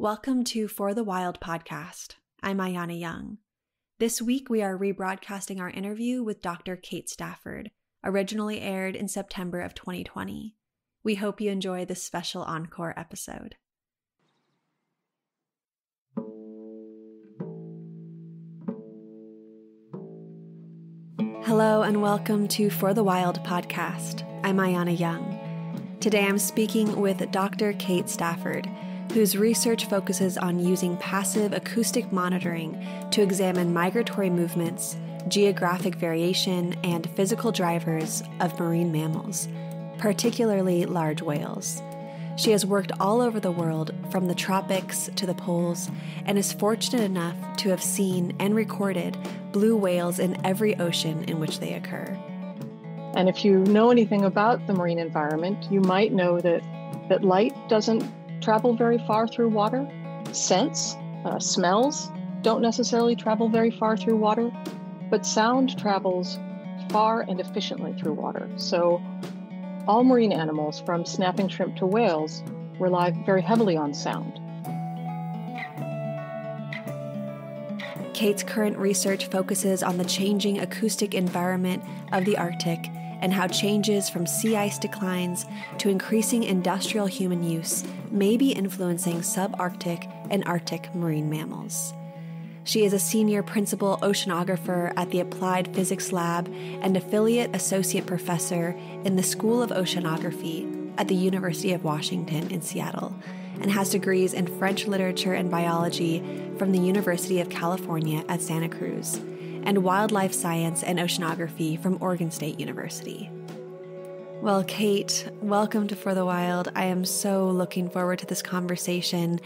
Welcome to For the Wild podcast. I'm Ayana Young. This week we are rebroadcasting our interview with Dr. Kate Stafford, originally aired in September of 2020. We hope you enjoy this special encore episode. Hello and welcome to For the Wild podcast. I'm Ayana Young. Today I'm speaking with Dr. Kate Stafford, whose research focuses on using passive acoustic monitoring to examine migratory movements, geographic variation, and physical drivers of marine mammals, particularly large whales. She has worked all over the world, from the tropics to the poles, and is fortunate enough to have seen and recorded blue whales in every ocean in which they occur. And if you know anything about the marine environment, you might know that light doesn't travel very far through water. Scents, smells don't necessarily travel very far through water, but sound travels far and efficiently through water. So all marine animals, from snapping shrimp to whales, rely very heavily on sound. Kate's current research focuses on the changing acoustic environment of the Arctic and how changes from sea ice declines to increasing industrial human use may be influencing subarctic and Arctic marine mammals. She is a senior principal oceanographer at the Applied Physics Lab and affiliate associate professor in the School of Oceanography at the University of Washington in Seattle, and has degrees in French literature and biology from the University of California at Santa Cruz, and wildlife science and oceanography from Oregon State University. Well, Kate, welcome to For the Wild. I am so looking forward to this conversation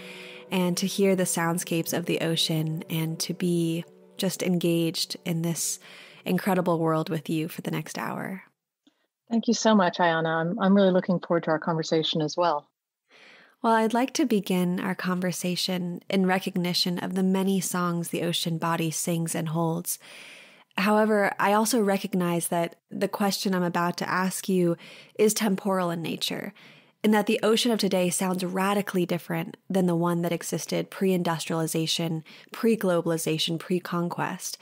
and to hear the soundscapes of the ocean and to be just engaged in this incredible world with you for the next hour. Thank you so much, Ayana. I'm really looking forward to our conversation as well. Well, I'd like to begin our conversation in recognition of the many songs the ocean body sings and holds. However, I also recognize that the question I'm about to ask you is temporal in nature, and that the ocean of today sounds radically different than the one that existed pre-industrialization, pre-globalization, pre-conquest.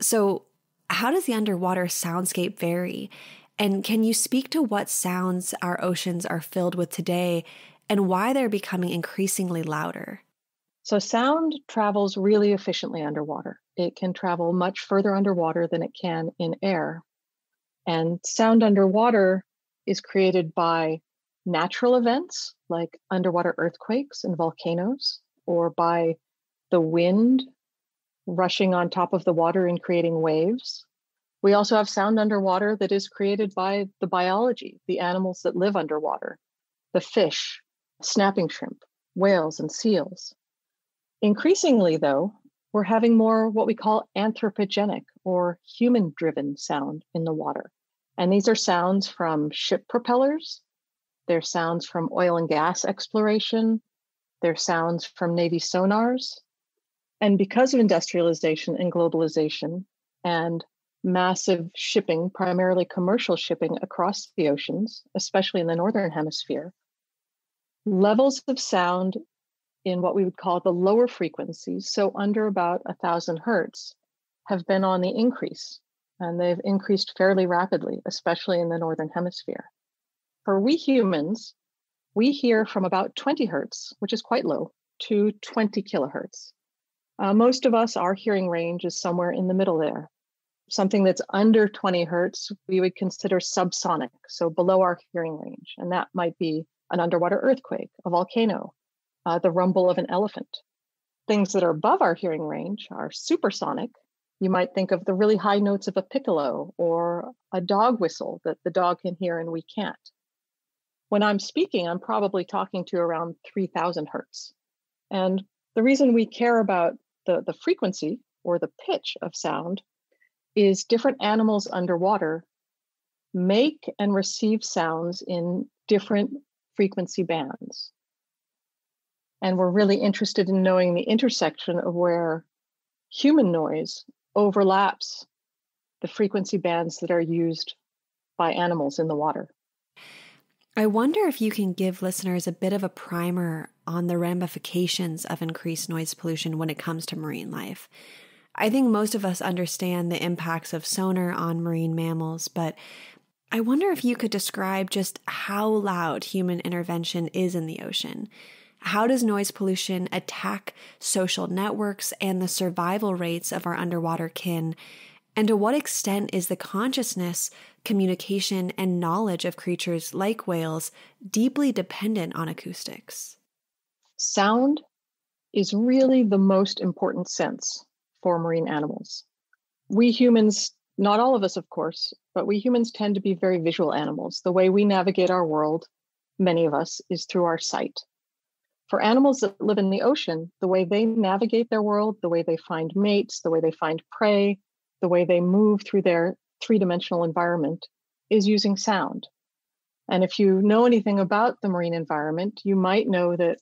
So how does the underwater soundscape vary? And can you speak to what sounds our oceans are filled with today and why they're becoming increasingly louder? So sound travels really efficiently underwater. It can travel much further underwater than it can in air. And sound underwater is created by natural events like underwater earthquakes and volcanoes, or by the wind rushing on top of the water and creating waves. We also have sound underwater that is created by the biology, the animals that live underwater, the fish, snapping shrimp, whales, and seals. Increasingly, though, we're having more what we call anthropogenic or human-driven sound in the water. And these are sounds from ship propellers. They're sounds from oil and gas exploration. They're sounds from Navy sonars. And because of industrialization and globalization and massive shipping, primarily commercial shipping across the oceans, especially in the northern hemisphere, levels of sound in what we would call the lower frequencies, so under about 1,000 hertz, have been on the increase, and they've increased fairly rapidly, especially in the northern hemisphere. For we humans, we hear from about 20 hertz, which is quite low, to 20 kilohertz. Most of us, our hearing range is somewhere in the middle there. Something that's under 20 hertz, we would consider subsonic, so below our hearing range, and that might be an underwater earthquake, a volcano, the rumble of an elephant. Things that are above our hearing range are supersonic. You might think of the really high notes of a piccolo or a dog whistle that the dog can hear and we can't. When I'm speaking, I'm probably talking to around 3,000 hertz. And the reason we care about the frequency or the pitch of sound is different animals underwater make and receive sounds in different frequency bands. And we're really interested in knowing the intersection of where human noise overlaps the frequency bands that are used by animals in the water. I wonder if you can give listeners a bit of a primer on the ramifications of increased noise pollution when it comes to marine life. I think most of us understand the impacts of sonar on marine mammals, but I wonder if you could describe just how loud human intervention is in the ocean. How does noise pollution attack social networks and the survival rates of our underwater kin? And to what extent is the consciousness, communication, and knowledge of creatures like whales deeply dependent on acoustics? Sound is really the most important sense for marine animals. We humans, not all of us, of course, but we humans tend to be very visual animals. The way we navigate our world, many of us, is through our sight. For animals that live in the ocean, the way they navigate their world, the way they find mates, the way they find prey, the way they move through their three-dimensional environment is using sound. And if you know anything about the marine environment, you might know that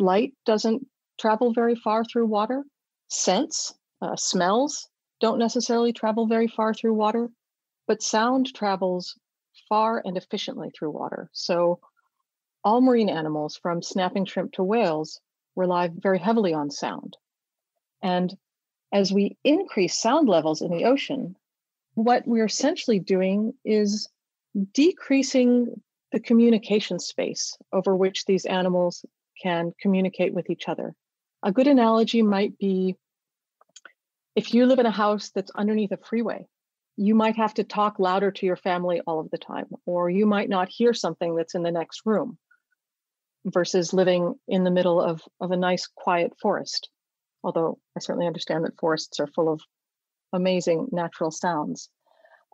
light doesn't travel very far through water. Scents, smells don't necessarily travel very far through water, but sound travels far and efficiently through water. So all marine animals, from snapping shrimp to whales, rely very heavily on sound. And as we increase sound levels in the ocean, what we're essentially doing is decreasing the communication space over which these animals can communicate with each other. A good analogy might be, if you live in a house that's underneath a freeway, you might have to talk louder to your family all of the time, or you might not hear something that's in the next room, versus living in the middle of a nice quiet forest. Although I certainly understand that forests are full of amazing natural sounds.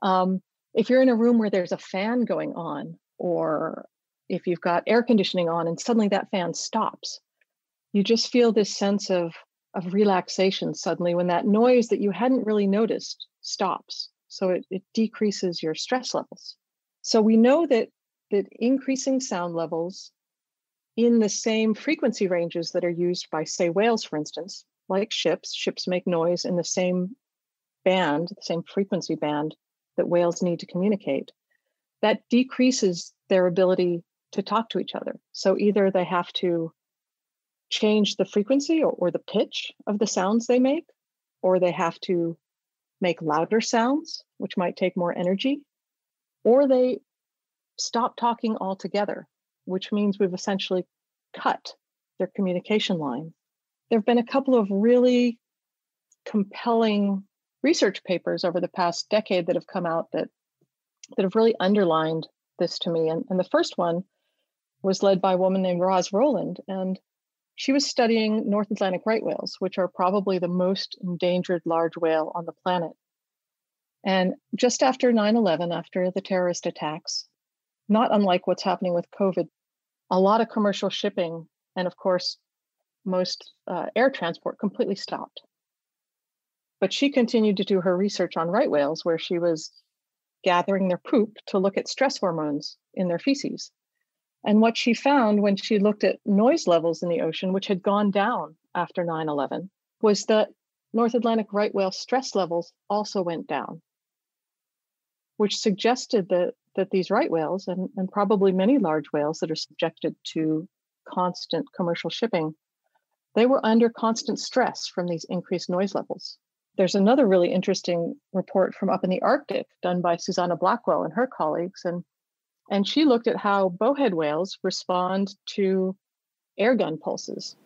If you're in a room where there's a fan going on, or if you've got air conditioning on and suddenly that fan stops, you just feel this sense of relaxation suddenly when that noise that you hadn't really noticed stops. So it decreases your stress levels. So we know that increasing sound levels in the same frequency ranges that are used by, say, whales, for instance, like ships make noise in the same band, the same frequency band that whales need to communicate. That decreases their ability to talk to each other. So either they have to change the frequency or the pitch of the sounds they make, or they have to make louder sounds, which might take more energy, or they stop talking altogether, which means we've essentially cut their communication line. There have been a couple of really compelling research papers over the past decade that have come out that have really underlined this to me. And the first one was led by a woman named Roz Rolland, and she was studying North Atlantic right whales, which are probably the most endangered large whale on the planet. And just after 9/11, after the terrorist attacks, not unlike what's happening with COVID, a lot of commercial shipping and, of course, most air transport completely stopped. But she continued to do her research on right whales, where she was gathering their poop to look at stress hormones in their feces. And what she found when she looked at noise levels in the ocean, which had gone down after 9/11, was that North Atlantic right whale stress levels also went down, which suggested that these right whales and probably many large whales that are subjected to constant commercial shipping, they were under constant stress from these increased noise levels. There's another really interesting report from up in the Arctic done by Susanna Blackwell and her colleagues, and she looked at how bowhead whales respond to air gun pulses.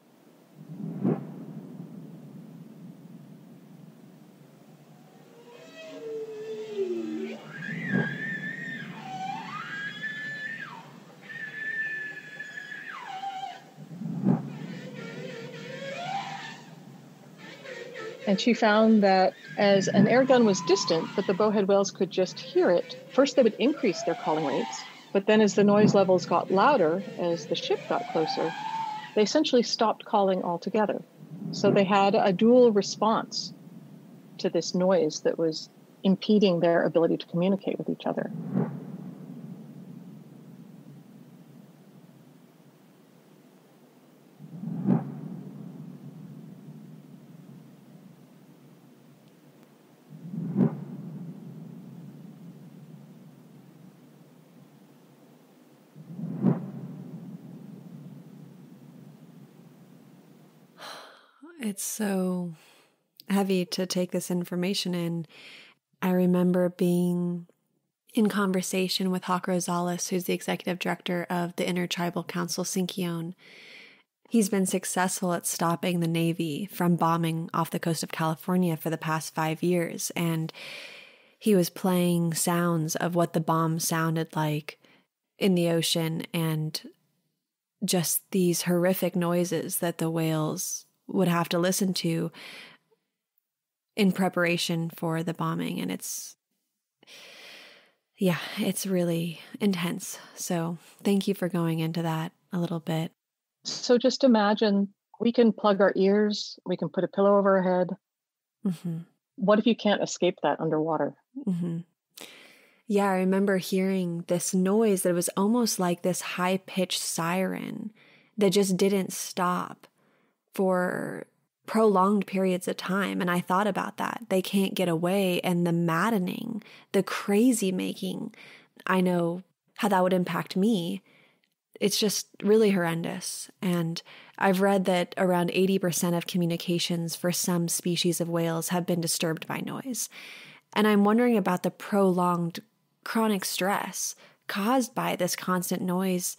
And she found that as an air gun was distant, but the bowhead whales could just hear it, first they would increase their calling rates. But then as the noise levels got louder, as the ship got closer, they essentially stopped calling altogether. So they had a dual response to this noise that was impeding their ability to communicate with each other. It's so heavy to take this information in. I remember being in conversation with Hawk Rosales, who's the executive director of the Inter-Tribal Council, Cinchon. He's been successful at stopping the Navy from bombing off the coast of California for the past 5 years. And he was playing sounds of what the bomb sounded like in the ocean and just these horrific noises that the whales would have to listen to in preparation for the bombing. And it's, yeah, it's really intense. So thank you for going into that a little bit. So just imagine we can plug our ears, we can put a pillow over our head. Mm-hmm. What if you can't escape that underwater? Mm-hmm. Yeah, I remember hearing this noise that was almost like this high-pitched siren that just didn't stop for prolonged periods of time. And I thought about that. They can't get away, and the maddening, the crazy making. I know how that would impact me. It's just really horrendous. And I've read that around 80% of communications for some species of whales have been disturbed by noise. And I'm wondering about the prolonged chronic stress caused by this constant noise,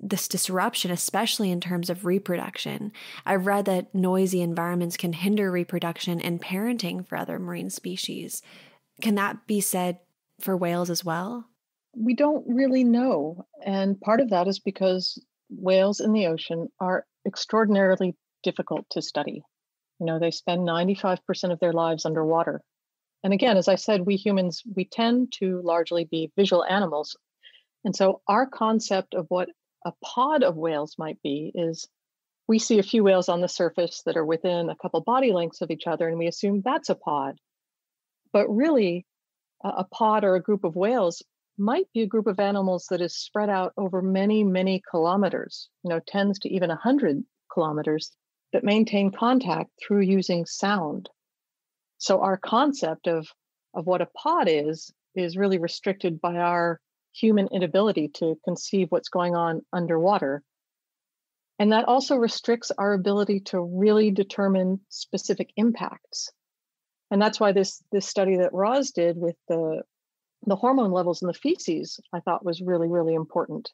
this disruption, especially in terms of reproduction. I've read that noisy environments can hinder reproduction and parenting for other marine species. Can that be said for whales as well? We don't really know. And part of that is because whales in the ocean are extraordinarily difficult to study. You know, they spend 95% of their lives underwater. And again, as I said, we humans, we tend to largely be visual animals. And so our concept of what a pod of whales might be is we see a few whales on the surface that are within a couple body lengths of each other, and we assume that's a pod. But really, a pod or a group of whales might be a group of animals that is spread out over many, many kilometers, you know, tens to even 100 kilometers, that maintain contact through using sound. So our concept of what a pod is really restricted by our human inability to conceive what's going on underwater. And that also restricts our ability to really determine specific impacts. And that's why this study that Roz did with the hormone levels in the feces, I thought, was really, really important.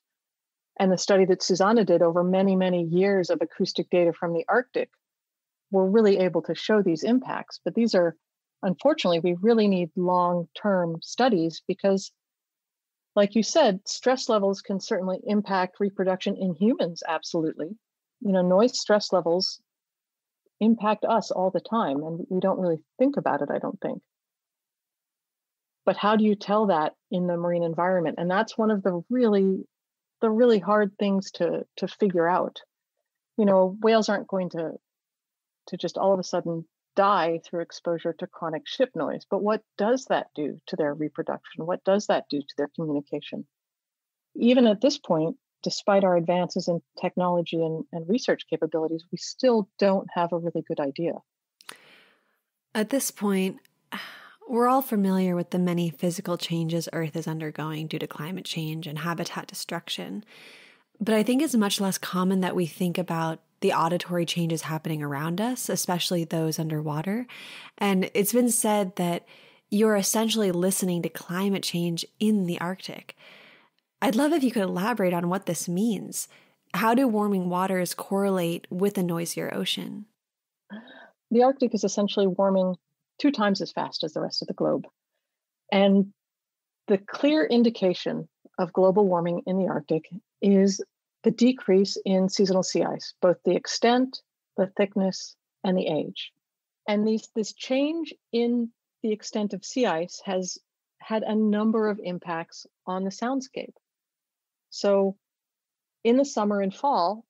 And the study that Susanna did over many, many years of acoustic data from the Arctic, we're really able to show these impacts. But these are, unfortunately, we really need long-term studies because, like you said, stress levels can certainly impact reproduction in humans, absolutely. You know, noise stress levels impact us all the time, and we don't really think about it, I don't think. But how do you tell that in the marine environment? And that's one of the really hard things to figure out. You know, whales aren't going to just all of a sudden die through exposure to chronic ship noise. But what does that do to their reproduction? What does that do to their communication? Even at this point, despite our advances in technology and research capabilities, we still don't have a really good idea. At this point, we're all familiar with the many physical changes Earth is undergoing due to climate change and habitat destruction. But I think it's much less common that we think about the auditory changes happening around us, especially those underwater. And it's been said that you're essentially listening to climate change in the Arctic. I'd love if you could elaborate on what this means. How do warming waters correlate with a noisier ocean? The Arctic is essentially warming 2 times as fast as the rest of the globe. And the clear indication of global warming in the Arctic is the decrease in seasonal sea ice, both the extent, the thickness, and the age. And this change in the extent of sea ice has had a number of impacts on the soundscape. So in the summer and fall,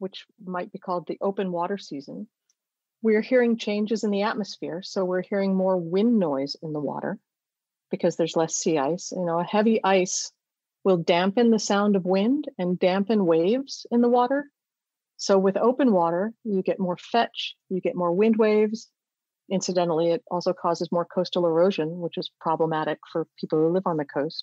which might be called the open water season, we're hearing changes in the atmosphere, so we're hearing more wind noise in the water because there's less sea ice. You know, a heavy ice will dampen the sound of wind and dampen waves in the water. So with open water, you get more fetch, you get more wind waves. Incidentally, it also causes more coastal erosion, which is problematic for people who live on the coast.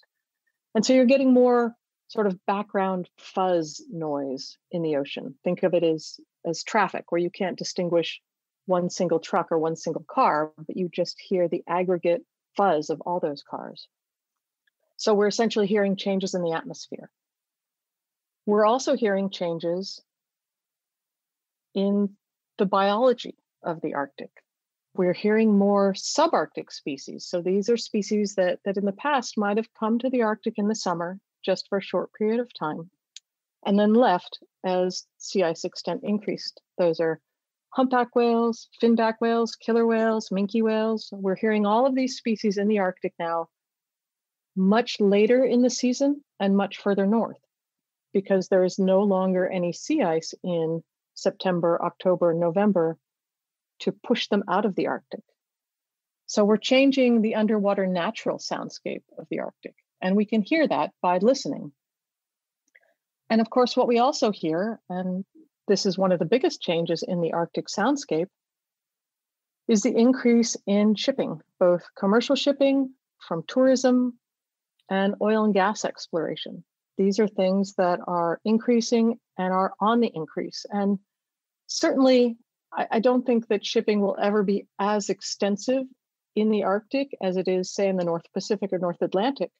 And so you're getting more sort of background fuzz noise in the ocean. Think of it as traffic, where you can't distinguish one single truck or one single car, but you just hear the aggregate fuzz of all those cars. So we're essentially hearing changes in the atmosphere. We're also hearing changes in the biology of the Arctic. We're hearing more subarctic species. So these are species that in the past might have come to the Arctic in the summer just for a short period of time and then left as sea ice extent increased. Those are humpback whales, finback whales, killer whales, minke whales. We're hearing all of these species in the Arctic now much later in the season and much further north, because there is no longer any sea ice in September, October, November to push them out of the Arctic. So we're changing the underwater natural soundscape of the Arctic, and we can hear that by listening. And of course, what we also hear, and this is one of the biggest changes in the Arctic soundscape, is the increase in shipping, both commercial shipping from tourism and oil and gas exploration. These are things that are increasing and are on the increase. And certainly, I don't think that shipping will ever be as extensive in the Arctic as it is, say, in the North Pacific or North Atlantic.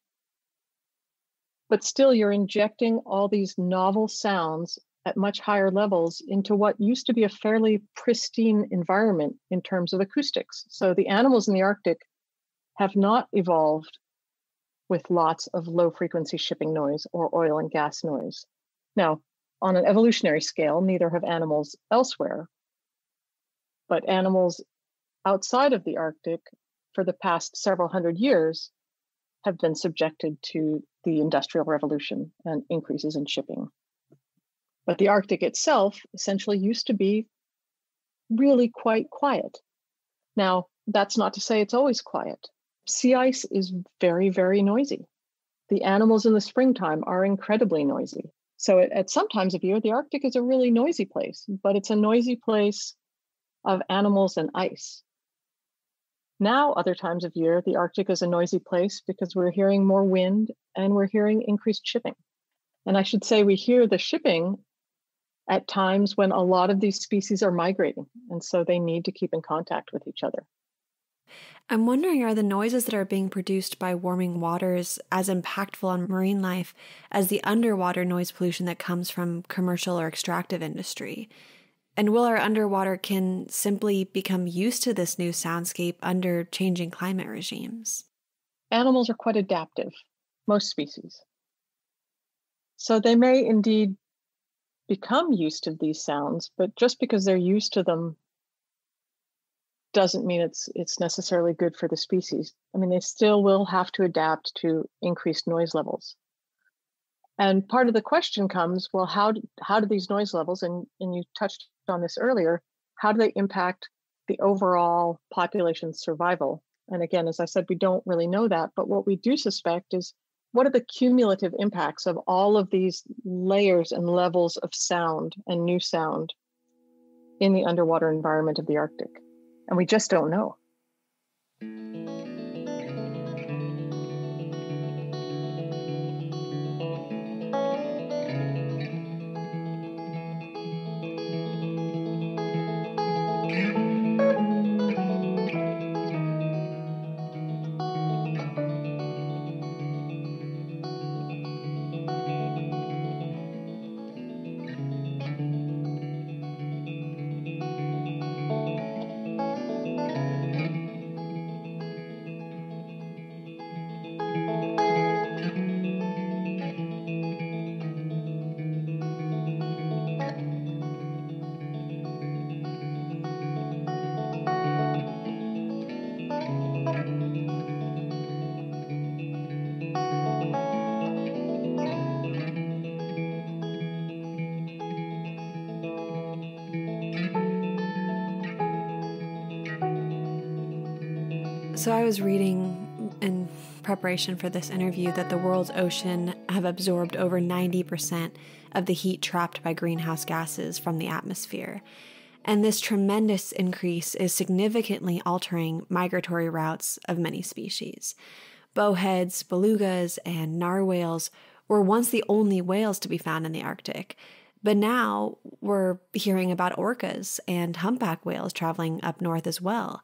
But still, you're injecting all these novel sounds at much higher levels into what used to be a fairly pristine environment in terms of acoustics. So the animals in the Arctic have not evolved with lots of low-frequency shipping noise or oil and gas noise. Now, on an evolutionary scale, neither have animals elsewhere, but animals outside of the Arctic for the past several hundred years have been subjected to the Industrial Revolution and increases in shipping. But the Arctic itself essentially used to be really quite quiet. Now, that's not to say it's always quiet. Sea ice is very, very noisy. The animals in the springtime are incredibly noisy. So at some times of year, the Arctic is a really noisy place, but it's a noisy place of animals and ice. Now, other times of year, the Arctic is a noisy place because we're hearing more wind and we're hearing increased shipping. And I should say we hear the shipping at times when a lot of these species are migrating, and so they need to keep in contact with each other. I'm wondering, are the noises that are being produced by warming waters as impactful on marine life as the underwater noise pollution that comes from commercial or extractive industry? And will our underwater kin simply become used to this new soundscape under changing climate regimes? Animals are quite adaptive, most species. So they may indeed become used to these sounds, but just because they're used to them doesn't mean it's necessarily good for the species. I mean, they still will have to adapt to increased noise levels. And part of the question comes, well, how do these noise levels, and you touched on this earlier, how do they impact the overall population survival? And again, as I said, we don't really know that, but what we do suspect is, what are the cumulative impacts of all of these layers and levels of sound and new sound in the underwater environment of the Arctic? And we just don't know. So I was reading in preparation for this interview that the world's ocean have absorbed over 90% of the heat trapped by greenhouse gases from the atmosphere. And this tremendous increase is significantly altering migratory routes of many species. Bowheads, belugas, and narwhals were once the only whales to be found in the Arctic. But now we're hearing about orcas and humpback whales traveling up north as well.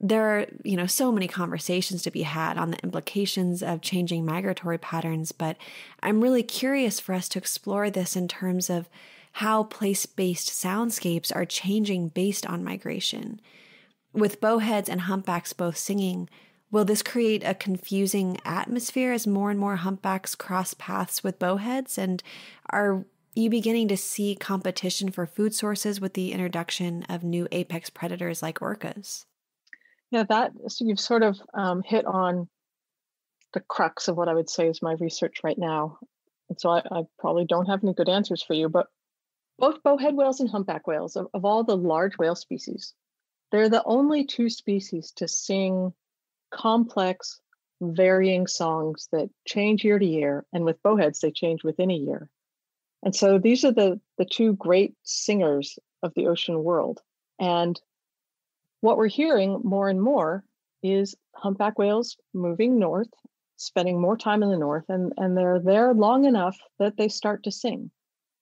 There are, you know, so many conversations to be had on the implications of changing migratory patterns, but I'm really curious for us to explore this in terms of how place-based soundscapes are changing based on migration. With bowheads and humpbacks both singing, will this create a confusing atmosphere as more and more humpbacks cross paths with bowheads? And are you beginning to see competition for food sources with the introduction of new apex predators like orcas? Yeah, so you've sort of hit on the crux of what I would say is my research right now. And so I probably don't have any good answers for you, but both bowhead whales and humpback whales, of all the large whale species, they're the only two species to sing complex, varying songs that change year to year. And with bowheads, they change within a year. And so these are the two great singers of the ocean world. And what we're hearing more and more is humpback whales moving north, spending more time in the north, and they're there long enough that they start to sing.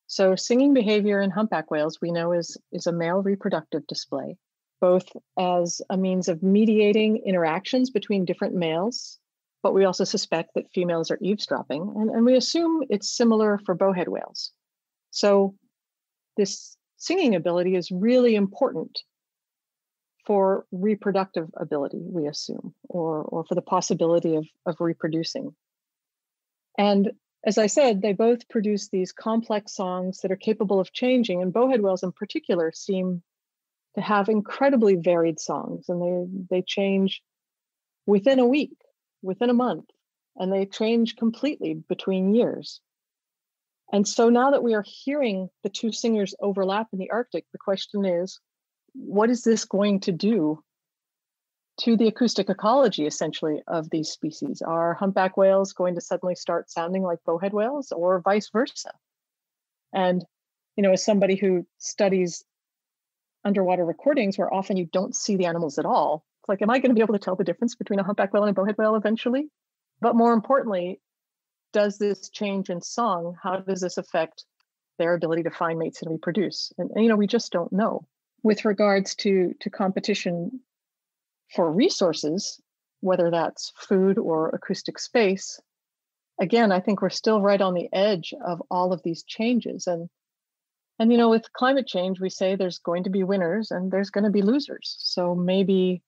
So singing behavior in humpback whales, we know, is a male reproductive display, both as a means of mediating interactions between different males, but we also suspect that females are eavesdropping, and we assume it's similar for bowhead whales. So this singing ability is really important for reproductive ability, we assume, or for the possibility of reproducing. And as I said, they both produce these complex songs that are capable of changing, and bowhead whales in particular seem to have incredibly varied songs, and they change within a week, within a month, and they change completely between years. And so now that we are hearing the two singers overlap in the Arctic, the question is, what is this going to do to the acoustic ecology, essentially, of these species? Are humpback whales going to suddenly start sounding like bowhead whales, or vice versa? And, you know, as somebody who studies underwater recordings, where often you don't see the animals at all, it's like, am I going to be able to tell the difference between a humpback whale and a bowhead whale eventually? But more importantly, does this change in song, how does this affect their ability to find mates and reproduce? And you know, we just don't know. With regards to competition for resources, whether that's food or acoustic space, again, I think we're still right on the edge of all of these changes. And you know, with climate change, we say there's going to be winners and there's going to be losers. So maybe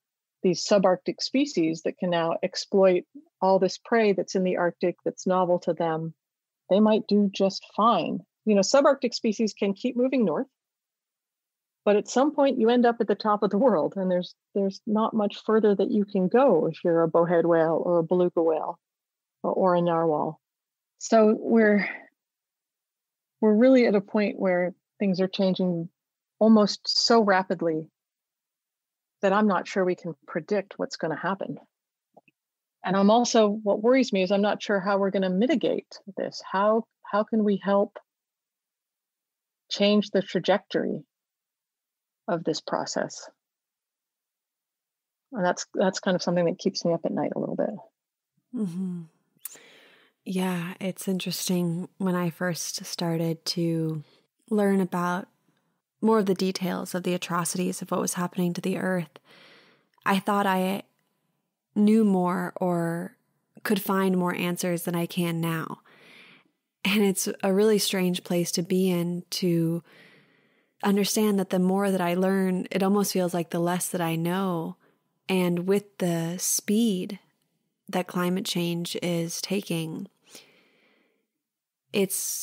these subarctic species that can now exploit all this prey that's in the Arctic that's novel to them, they might do just fine. You know, subarctic species can keep moving north, but at some point you end up at the top of the world, and there's not much further that you can go if you're a bowhead whale or a beluga whale or a narwhal. So we're really at a point where things are changing almost so rapidly that I'm not sure we can predict what's going to happen. And I'm also, what worries me is I'm not sure how we're going to mitigate this. How can we help change the trajectory of this process? And that's kind of something that keeps me up at night a little bit. Mm-hmm. Yeah, it's interesting. When I first started to learn about more of the details of the atrocities of what was happening to the earth, I thought I knew more or could find more answers than I can now. And it's a really strange place to be in, to understand that the more that I learn, it almost feels like the less that I know. And with the speed that climate change is taking, it's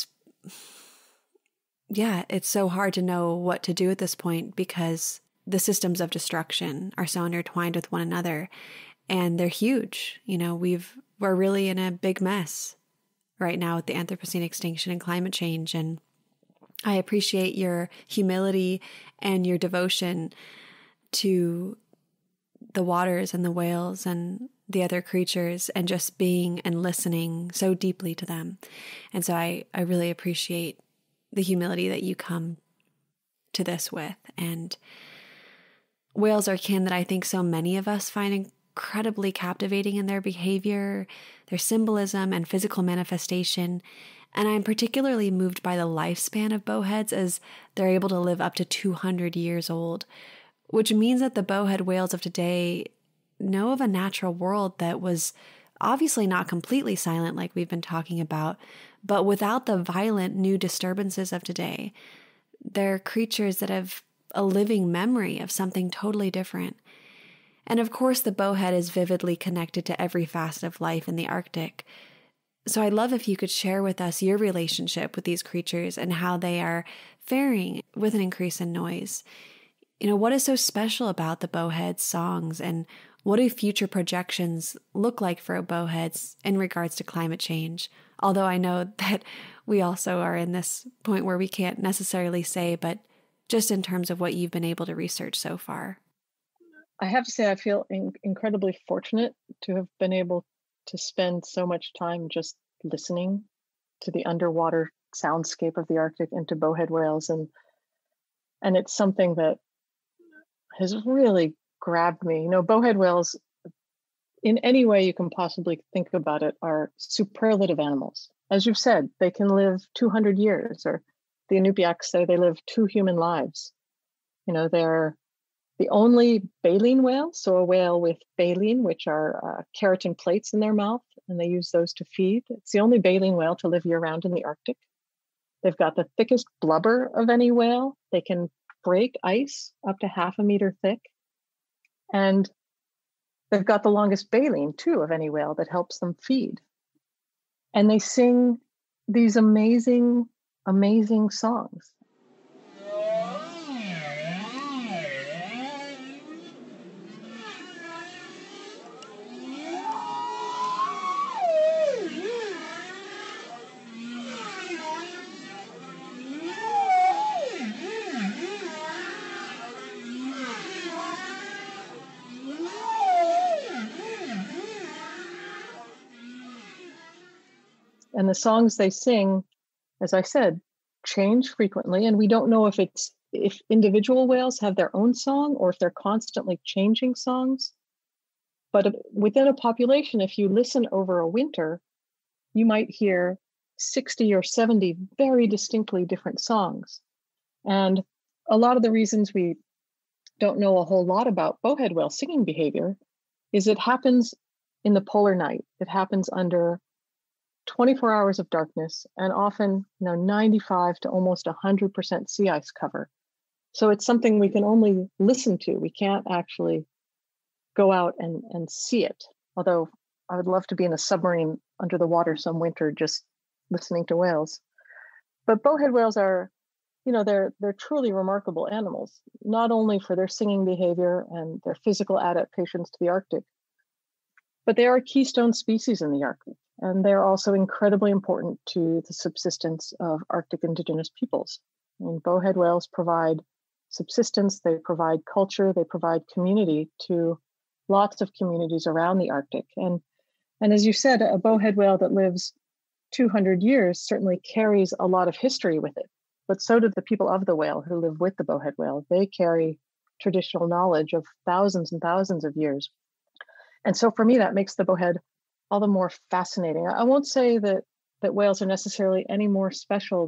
so hard to know what to do at this point, because the systems of destruction are so intertwined with one another, and they're huge. You know, we're really in a big mess right now with the Anthropocene extinction and climate change. And I appreciate your humility and your devotion to the waters and the whales and the other creatures, and just being and listening so deeply to them. And so I really appreciate the humility that you come to this with. And whales are kin that I think so many of us find incredibly captivating in their behavior, their symbolism, and physical manifestation. And I'm particularly moved by the lifespan of bowheads, as they're able to live up to 200 years old, which means that the bowhead whales of today know of a natural world that was obviously not completely silent like we've been talking about, but without the violent new disturbances of today. They're creatures that have a living memory of something totally different. And of course, the bowhead is vividly connected to every facet of life in the Arctic. So I'd love if you could share with us your relationship with these creatures and how they are faring with an increase in noise. You know, what is so special about the bowhead's songs, and what do future projections look like for bowheads in regards to climate change? Although I know that we also are in this point where we can't necessarily say, but just in terms of what you've been able to research so far. I have to say, I feel incredibly fortunate to have been able to spend so much time just listening to the underwater soundscape of the Arctic and to bowhead whales. And it's something that has really grabbed me. You know, bowhead whales, in any way you can possibly think about it, are superlative animals. As you've said, they can live 200 years, or the Inupiaq say they live 2 human lives. You know, they're the only baleen whale, so a whale with baleen, which are keratin plates in their mouth, and they use those to feed. It's the only baleen whale to live year-round in the Arctic. They've got the thickest blubber of any whale. They can break ice up to ½ a meter thick. And they've got the longest baleen, too, of any whale that helps them feed. And they sing these amazing, amazing songs. And the songs they sing, as I said, change frequently. And we don't know if it's if individual whales have their own song or if they're constantly changing songs. But within a population, if you listen over a winter, you might hear 60 or 70 very distinctly different songs. And a lot of the reasons we don't know a whole lot about bowhead whale singing behavior is it happens in the polar night. It happens under 24 hours of darkness, and often, you know, 95 to almost 100% sea ice cover. So it's something we can only listen to. We can't actually go out and see it. Although I would love to be in a submarine under the water some winter, just listening to whales. But bowhead whales are, you know, they're truly remarkable animals, not only for their singing behavior and their physical adaptations to the Arctic, but they are a keystone species in the Arctic. And they're also incredibly important to the subsistence of Arctic indigenous peoples. And bowhead whales provide subsistence, they provide culture, they provide community to lots of communities around the Arctic. And as you said, a bowhead whale that lives 200 years certainly carries a lot of history with it. But so do the people of the whale who live with the bowhead whale. They carry traditional knowledge of thousands and thousands of years. And so for me, that makes the bowhead all the more fascinating. I won't say that whales are necessarily any more special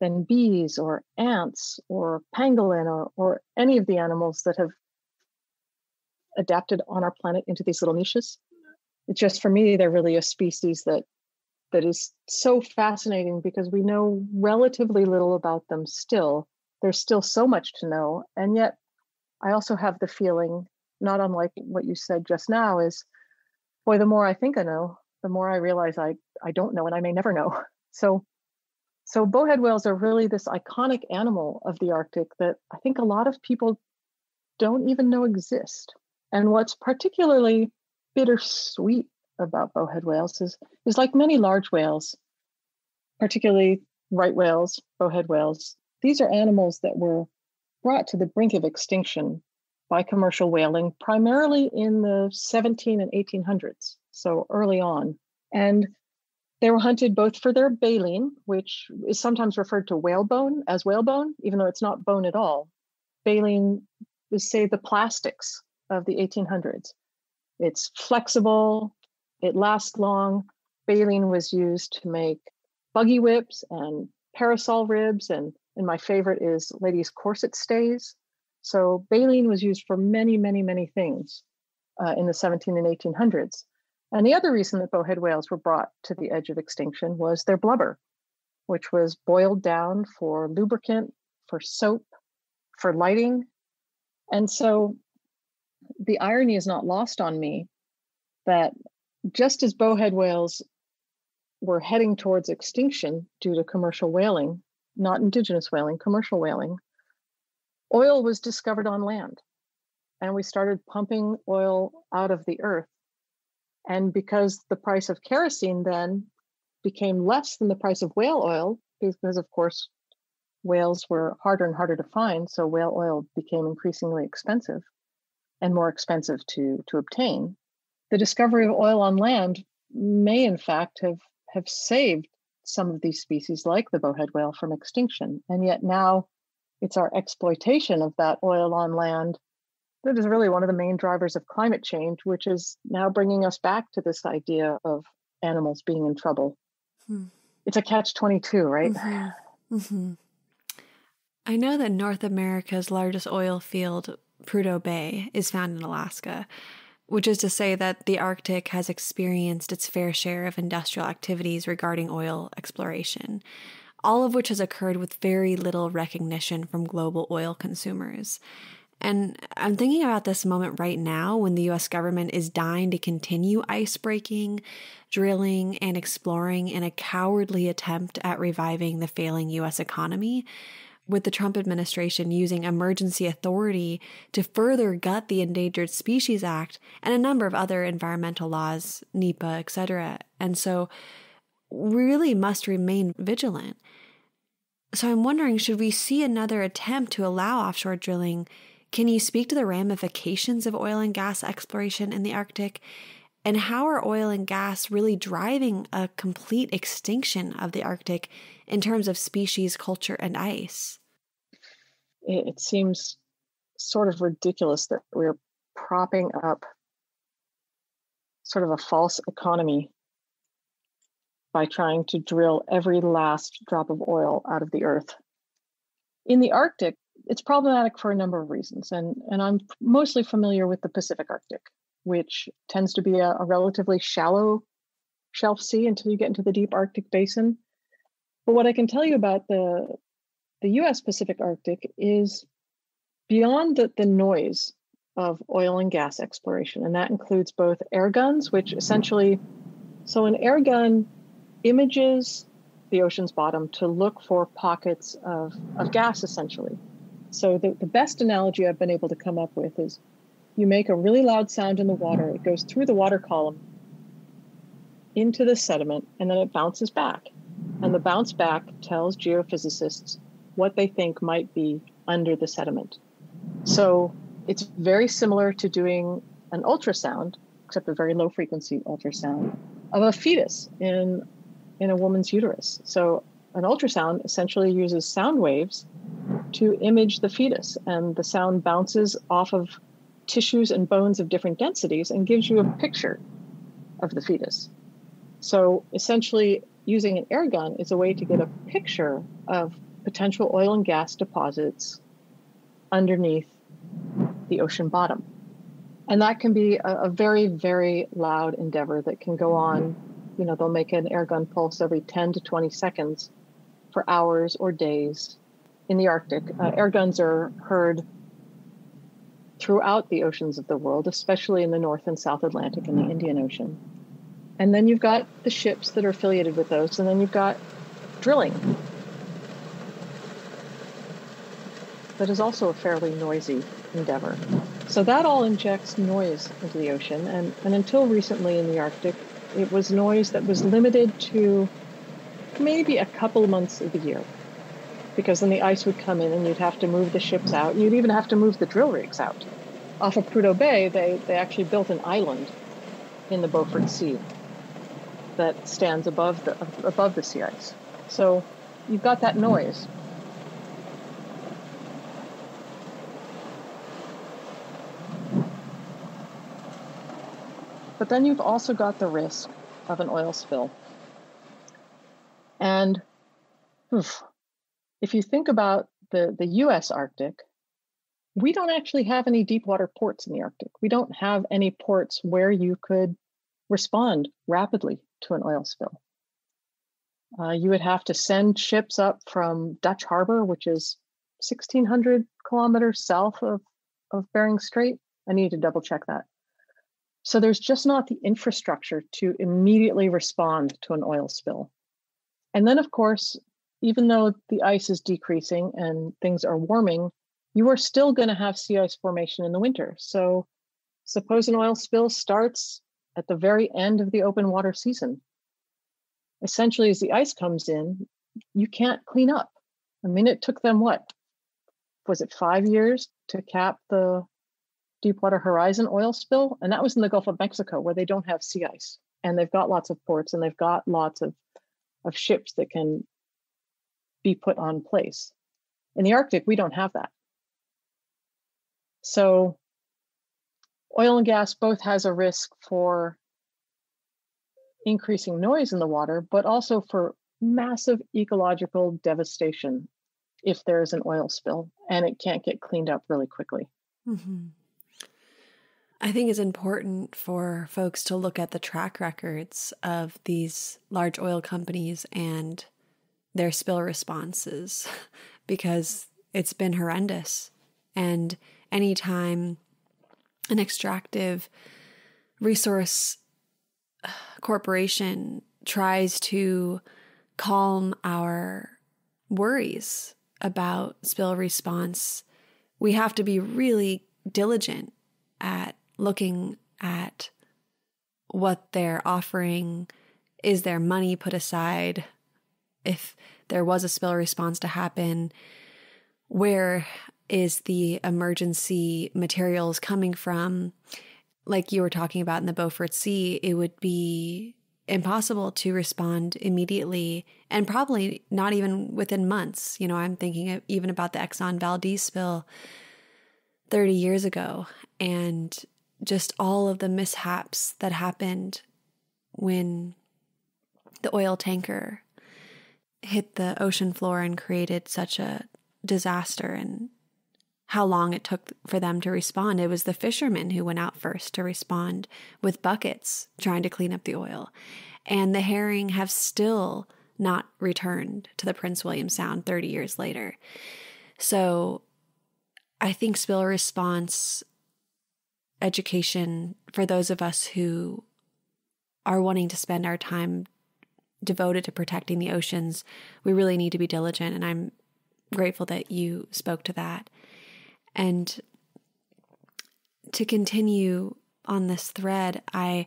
than bees or ants or pangolin or any of the animals that have adapted on our planet into these little niches. It's just, for me, they're really a species that is so fascinating because we know relatively little about them still. There's still so much to know. And yet I also have the feeling, not unlike what you said just now, is, boy, the more I think I know, the more I realize I don't know, and I may never know. So bowhead whales are really this iconic animal of the Arctic that I think a lot of people don't even know exist. And what's particularly bittersweet about bowhead whales is like many large whales, particularly right whales, bowhead whales, these are animals that were brought to the brink of extinction by commercial whaling, primarily in the 1700s and 1800s, so early on. And they were hunted both for their baleen, which is sometimes referred to as whalebone, even though it's not bone at all. Baleen is, say, the plastics of the 1800s. It's flexible, it lasts long. Baleen was used to make buggy whips and parasol ribs, and my favorite is ladies' corset stays. So baleen was used for many, many, many things in the 1700s and 1800s. And the other reason that bowhead whales were brought to the edge of extinction was their blubber, which was boiled down for lubricant, for soap, for lighting. And so the irony is not lost on me that just as bowhead whales were heading towards extinction due to commercial whaling, not indigenous whaling, commercial whaling, oil was discovered on land. And we started pumping oil out of the earth. And because the price of kerosene then became less than the price of whale oil, because of course, whales were harder and harder to find, so whale oil became increasingly expensive and more expensive to obtain. The discovery of oil on land may in fact have saved some of these species like the bowhead whale from extinction. And yet now it's our exploitation of that oil on land that is really one of the main drivers of climate change, which is now bringing us back to this idea of animals being in trouble. Hmm. It's a catch-22, right? Mm-hmm. Mm-hmm. I know that North America's largest oil field, Prudhoe Bay, is found in Alaska, which is to say that the Arctic has experienced its fair share of industrial activities regarding oil exploration, all of which has occurred with very little recognition from global oil consumers. And I'm thinking about this moment right now when the U.S. government is dying to continue ice breaking, drilling, and exploring in a cowardly attempt at reviving the failing U.S. economy, with the Trump administration using emergency authority to further gut the Endangered Species Act and a number of other environmental laws, NEPA, etc. And so we really must remain vigilant. So I'm wondering, should we see another attempt to allow offshore drilling? Can you speak to the ramifications of oil and gas exploration in the Arctic? And how are oil and gas really driving a complete extinction of the Arctic in terms of species, culture, and ice? It seems sort of ridiculous that we're propping up sort of a false economy by trying to drill every last drop of oil out of the earth. In the Arctic, it's problematic for a number of reasons, and I'm mostly familiar with the Pacific Arctic, which tends to be a relatively shallow shelf sea until you get into the deep Arctic basin. But what I can tell you about the US Pacific Arctic is beyond the noise of oil and gas exploration, and that includes both air guns, which essentially, so an air gun images the ocean's bottom to look for pockets of gas, essentially. So the best analogy I've been able to come up with is you make a really loud sound in the water, it goes through the water column into the sediment, and then it bounces back. And the bounce back tells geophysicists what they think might be under the sediment. So it's very similar to doing an ultrasound, except a very low frequency ultrasound, of a fetus in a woman's uterus. So an ultrasound essentially uses sound waves to image the fetus, and the sound bounces off of tissues and bones of different densities and gives you a picture of the fetus. So essentially using an air gun is a way to get a picture of potential oil and gas deposits underneath the ocean bottom. And that can be a very, very loud endeavor that can go on. You know, they'll make an air gun pulse every 10 to 20 seconds for hours or days. In the Arctic, air guns are heard throughout the oceans of the world, especially in the North and South Atlantic and the Indian Ocean. And then you've got the ships that are affiliated with those, and then you've got drilling. That is also a fairly noisy endeavor. So that all injects noise into the ocean. And until recently in the Arctic, it was noise that was limited to maybe a couple months of the year, because then the ice would come in and you'd have to move the ships out. You'd even have to move the drill rigs out. Off of Prudhoe Bay, they actually built an island in the Beaufort Sea that stands above the sea ice. So you've got that noise. But then you've also got the risk of an oil spill. And if you think about the US Arctic, we don't actually have any deep water ports in the Arctic. We don't have any ports where you could respond rapidly to an oil spill. You would have to send ships up from Dutch Harbor, which is 1,600 kilometers south of Bering Strait. I need to double check that. So there's just not the infrastructure to immediately respond to an oil spill. And then, of course, even though the ice is decreasing and things are warming, you are still going to have sea ice formation in the winter. So suppose an oil spill starts at the very end of the open water season. Essentially, as the ice comes in, you can't clean up. I mean, it took them, what, was it 5 years to cap the Deepwater Horizon oil spill? And that was in the Gulf of Mexico, where they don't have sea ice. And they've got lots of ports, and they've got lots of ships that can be put on place. In the Arctic, we don't have that. So oil and gas both has a risk for increasing noise in the water, but also for massive ecological devastation if there is an oil spill and it can't get cleaned up really quickly. Mm-hmm. I think it's important for folks to look at the track records of these large oil companies and their spill responses, because it's been horrendous. And anytime an extractive resource corporation tries to calm our worries about spill response, we have to be really diligent at looking at what they're offering. Is there money put aside if there was a spill response to happen? Where is the emergency materials coming from? Like you were talking about in the Beaufort Sea, it would be impossible to respond immediately and probably not even within months. You know, I'm thinking of even about the Exxon Valdez spill 30 years ago and just all of the mishaps that happened when the oil tanker hit the ocean floor and created such a disaster, and how long it took for them to respond. It was the fishermen who went out first to respond with buckets trying to clean up the oil. And the herring have still not returned to the Prince William Sound 30 years later. So I think spill response education for those of us who are wanting to spend our time devoted to protecting the oceans, we really need to be diligent. And I'm grateful that you spoke to that. And to continue on this thread, I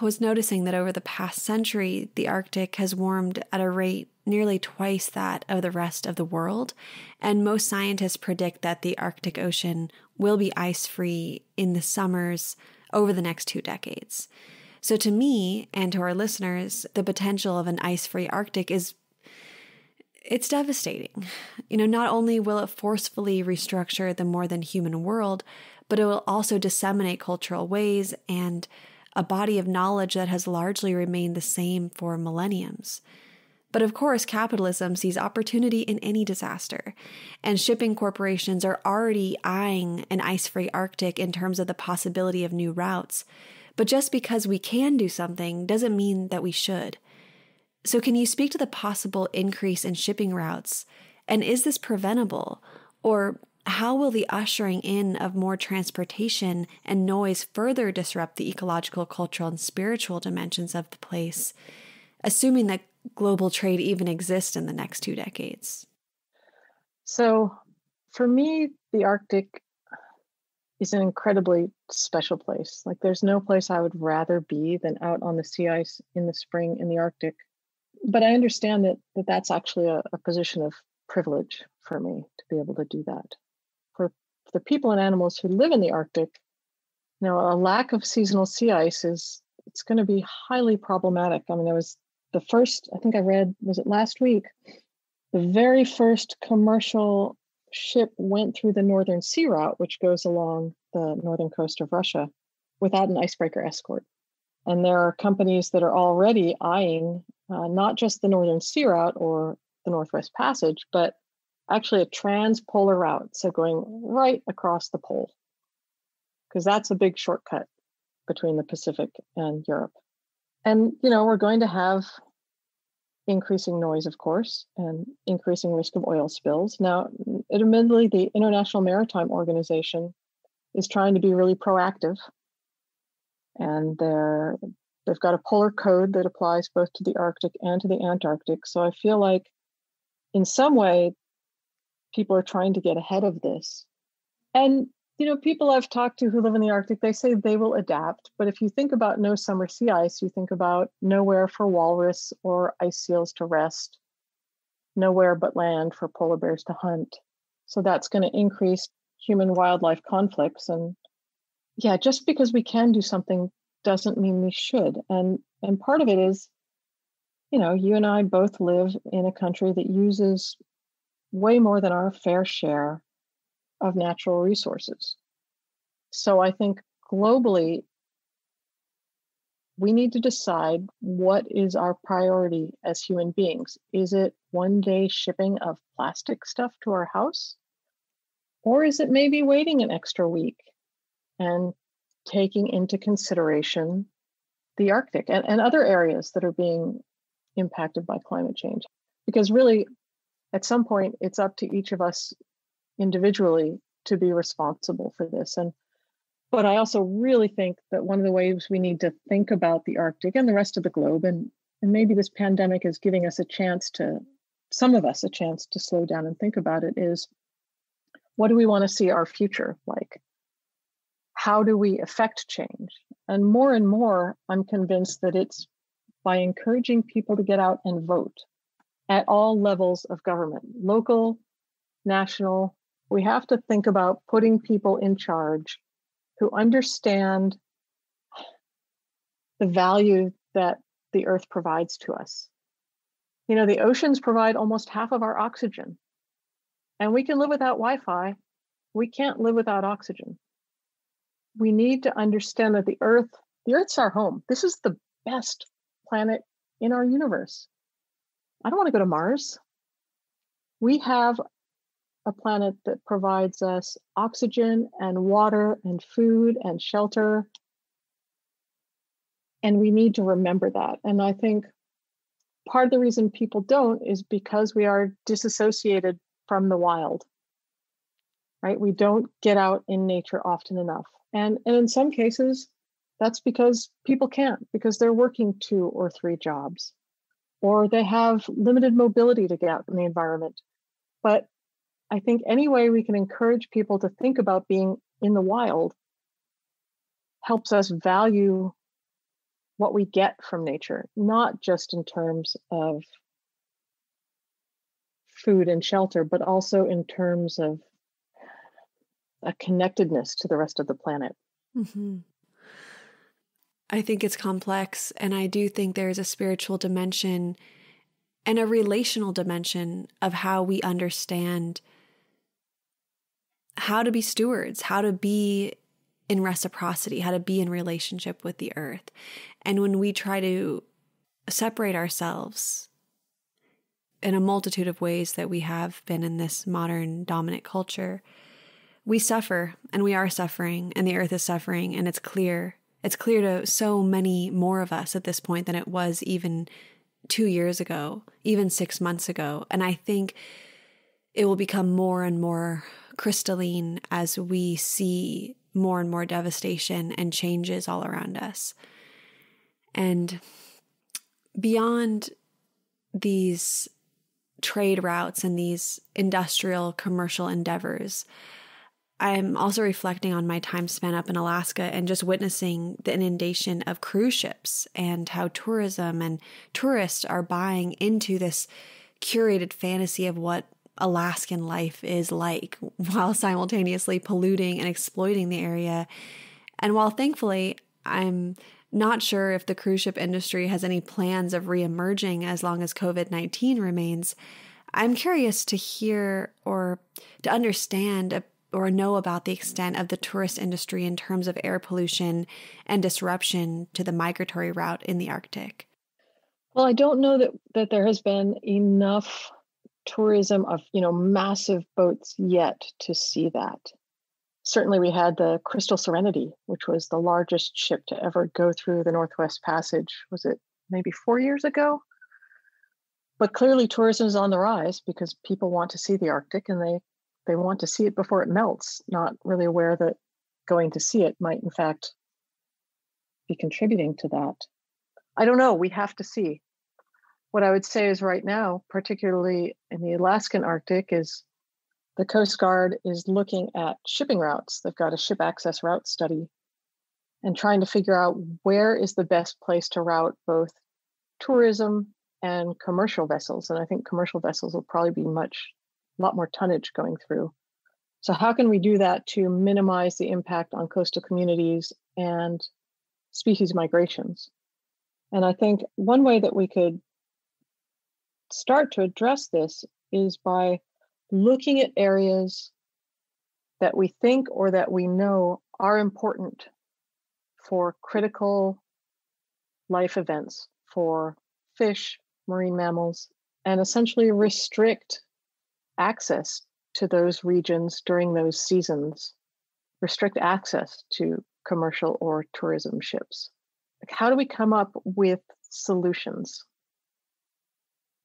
was noticing that over the past century, the Arctic has warmed at a rate nearly twice that of the rest of the world. And most scientists predict that the Arctic Ocean will be ice-free in the summers over the next 2 decades. So to me and to our listeners, the potential of an ice-free Arctic is it's devastating. You know, not only will it forcefully restructure the more than human world, but it will also disseminate cultural ways and a body of knowledge that has largely remained the same for millenniums. But of course, capitalism sees opportunity in any disaster, and shipping corporations are already eyeing an ice-free Arctic in terms of the possibility of new routes. But just because we can do something doesn't mean that we should. So can you speak to the possible increase in shipping routes? And is this preventable? Or how will the ushering in of more transportation and noise further disrupt the ecological, cultural, and spiritual dimensions of the place, assuming that global trade even exists in the next 2 decades? So for me, the Arctic is an incredibly special place. Like, there's no place I would rather be than out on the sea ice in the spring in the Arctic. But I understand that that's actually a position of privilege for me to be able to do that. For the people and animals who live in the Arctic, you know, a lack of seasonal sea ice it's going to be highly problematic. I mean, there was the first, I think I read, was it last week? The very first commercial ship went through the Northern Sea Route, which goes along the northern coast of Russia, without an icebreaker escort. And there are companies that are already eyeing not just the Northern Sea Route or the Northwest Passage, but actually a transpolar route. So going right across the pole, because that's a big shortcut between the Pacific and Europe. And, you know, we're going to have increasing noise, of course, and increasing risk of oil spills. Now, admittedly, the International Maritime Organization is trying to be really proactive. And they've got a polar code that applies both to the Arctic and to the Antarctic. So I feel like in some way, people are trying to get ahead of this. And, you know, people I've talked to who live in the Arctic, they say they will adapt. But if you think about no summer sea ice, you think about nowhere for walrus or ice seals to rest, nowhere but land for polar bears to hunt. So that's going to increase human wildlife conflicts. And yeah, just because we can do something doesn't mean we should. And part of it is, you know, you and I both live in a country that uses way more than our fair share of natural resources. So I think globally, we need to decide what is our priority as human beings. Is it one day shipping of plastic stuff to our house? Or is it maybe waiting an extra week and taking into consideration the Arctic and other areas that are being impacted by climate change? Because really, at some point, it's up to each of us individually to be responsible for this. But I also really think that one of the ways we need to think about the Arctic and the rest of the globe, and maybe this pandemic is giving us a chance to, some of us a chance to slow down and think about it, is what do we want to see our future like? How do we affect change? And more, I'm convinced that it's by encouraging people to get out and vote at all levels of government, local, national. We have to think about putting people in charge who understand the value that the earth provides to us. You know, the oceans provide almost half of our oxygen, and we can live without Wi-Fi. We can't live without oxygen. We need to understand that the earth's our home. This is the best planet in our universe. I don't want to go to Mars. We have a planet that provides us oxygen and water and food and shelter. And we need to remember that. And I think part of the reason people don't is because we are disassociated from the wild, right? We don't get out in nature often enough. And in some cases, that's because people can't, because they're working 2 or 3 jobs, or they have limited mobility to get out in the environment. But I think any way we can encourage people to think about being in the wild helps us value what we get from nature, not just in terms of food and shelter, but also in terms of a connectedness to the rest of the planet. Mm-hmm. I think it's complex, and I do think there is a spiritual dimension and a relational dimension of how we understand how to be stewards, how to be in reciprocity, how to be in relationship with the earth. And when we try to separate ourselves in a multitude of ways that we have been in this modern dominant culture, we suffer, and we are suffering, and the earth is suffering, and it's clear. It's clear to so many more of us at this point than it was even 2 years ago, even 6 months ago. And I think it will become more and more crystalline as we see more and more devastation and changes all around us. And beyond these trade routes and these industrial commercial endeavors, I'm also reflecting on my time spent up in Alaska and just witnessing the inundation of cruise ships and how tourism and tourists are buying into this curated fantasy of what Alaskan life is like, while simultaneously polluting and exploiting the area. And while thankfully, I'm not sure if the cruise ship industry has any plans of reemerging as long as COVID-19 remains, I'm curious to hear or to understand or know about the extent of the tourist industry in terms of air pollution and disruption to the migratory route in the Arctic? Well, I don't know that there has been enough tourism of, massive boats yet to see that. Certainly we had the Crystal Serenity, which was the largest ship to ever go through the Northwest Passage. Was it maybe 4 years ago? But clearly tourism is on the rise because people want to see the Arctic and they want to see it before it melts, not really aware that going to see it might in fact be contributing to that. I don't know, we have to see. What I would say is right now, particularly in the Alaskan Arctic, is the Coast Guard is looking at shipping routes. They've got a ship access route study and trying to figure out where is the best place to route both tourism and commercial vessels. And I think commercial vessels will probably be a lot more tonnage going through. So how can we do that to minimize the impact on coastal communities and species migrations? And I think one way that we could start to address this is by looking at areas that we think or that we know are important for critical life events for fish, marine mammals, and essentially restrict access to those regions during those seasons, restrict access to commercial or tourism ships. Like, how do we come up with solutions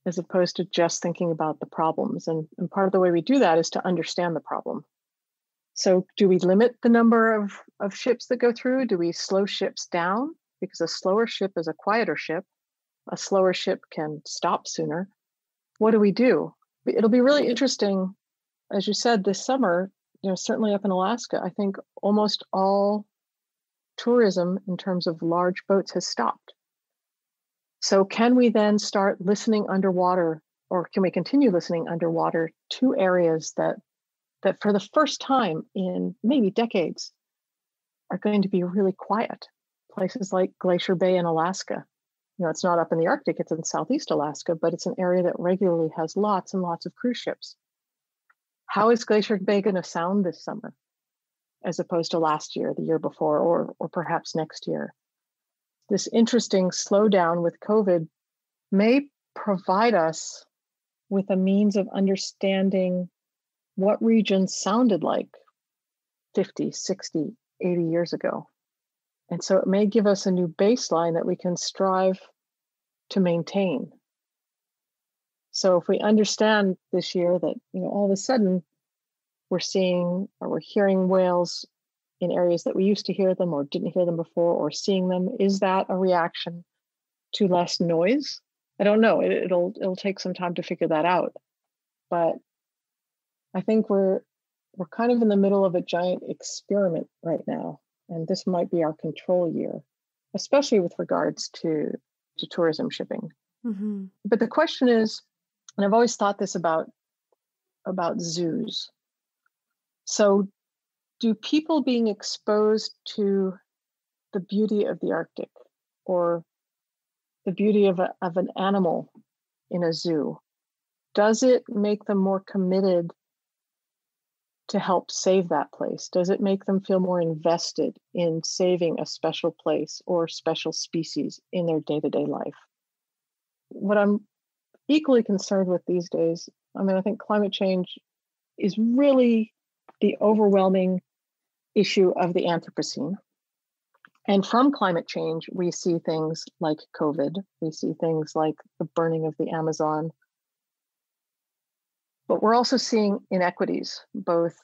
as opposed to just thinking about the problems? And part of the way we do that is to understand the problem. So do we limit the number of ships that go through? Do we slow ships down? Because a slower ship is a quieter ship. A slower ship can stop sooner. What do we do? It'll be really interesting, as you said, this summer, certainly up in Alaska, I think almost all tourism in terms of large boats has stopped. So can we then start listening underwater, or can we continue listening underwater to areas that for the first time in maybe decades are going to be really quiet? Places like Glacier Bay in Alaska. It's not up in the Arctic, it's in Southeast Alaska, but it's an area that regularly has lots and lots of cruise ships. How is Glacier Bay going to sound this summer as opposed to last year, the year before, or perhaps next year? This interesting slowdown with COVID may provide us with a means of understanding what regions sounded like 50, 60, 80 years ago. And so it may give us a new baseline that we can strive to maintain. So if we understand this year that, all of a sudden we're seeing or we're hearing whales in areas that we used to hear them or didn't hear them before, or seeing them, is that a reaction to less noise? I don't know. It'll take some time to figure that out. But I think we're kind of in the middle of a giant experiment right now. And this might be our control year, especially with regards to tourism shipping. Mm-hmm. But the question is, and I've always thought this about zoos. So do people being exposed to the beauty of the Arctic or the beauty of an animal in a zoo, does it make them more committed to help save that place? Does it make them feel more invested in saving a special place or special species in their day-to-day life? What I'm equally concerned with these days, I think climate change is really the overwhelming issue of the Anthropocene. And from climate change, we see things like COVID, we see things like the burning of the Amazon, but we're also seeing inequities, both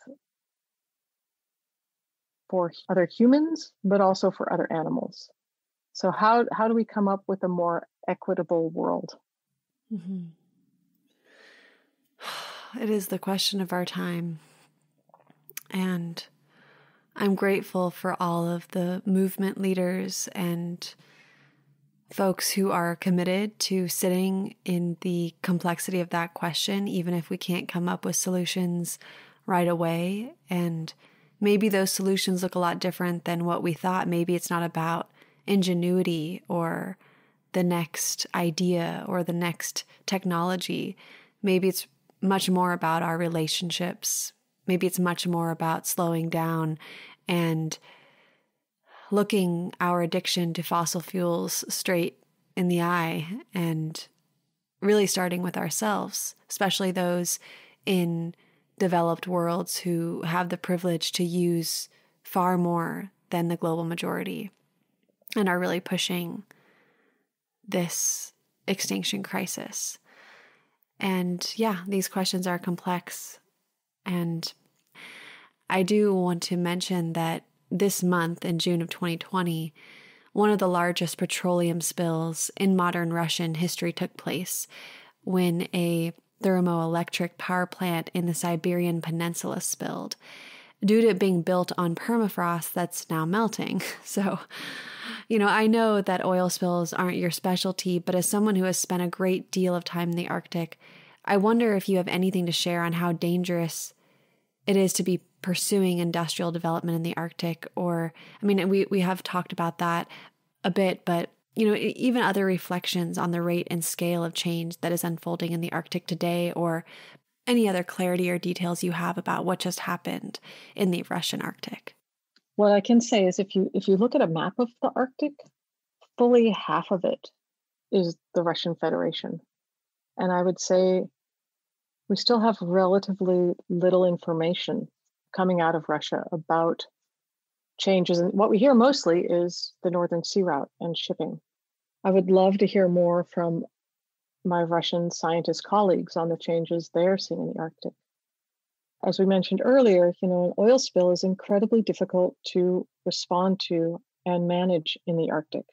for other humans, but also for other animals. So how do we come up with a more equitable world? Mm-hmm. It is the question of our time. And I'm grateful for all of the movement leaders and folks who are committed to sitting in the complexity of that question, even if we can't come up with solutions right away. And maybe those solutions look a lot different than what we thought. Maybe it's not about ingenuity or the next idea or the next technology. Maybe it's much more about our relationships. Maybe it's much more about slowing down and looking our addiction to fossil fuels straight in the eye and really starting with ourselves, especially those in developed worlds who have the privilege to use far more than the global majority and are really pushing this extinction crisis. And yeah, these questions are complex. And I do want to mention that this month, in June of 2020, one of the largest petroleum spills in modern Russian history took place when a thermoelectric power plant in the Siberian Peninsula spilled, due to it being built on permafrost that's now melting. So, you know, I know that oil spills aren't your specialty, but as someone who has spent a great deal of time in the Arctic, I wonder if you have anything to share on how dangerous it is to be pursuing industrial development in the Arctic. Or, I mean, we have talked about that a bit, but, you know, even other reflections on the rate and scale of change that is unfolding in the Arctic today, or any other clarity or details you have about what just happened in the Russian Arctic. What I can say is if you look at a map of the Arctic, fully half of it is the Russian Federation. And I would say we still have relatively little information coming out of Russia about changes. And what we hear mostly is the Northern Sea Route and shipping. I would love to hear more from my Russian scientist colleagues on the changes they're seeing in the Arctic. As we mentioned earlier, you know, an oil spill is incredibly difficult to respond to and manage in the Arctic.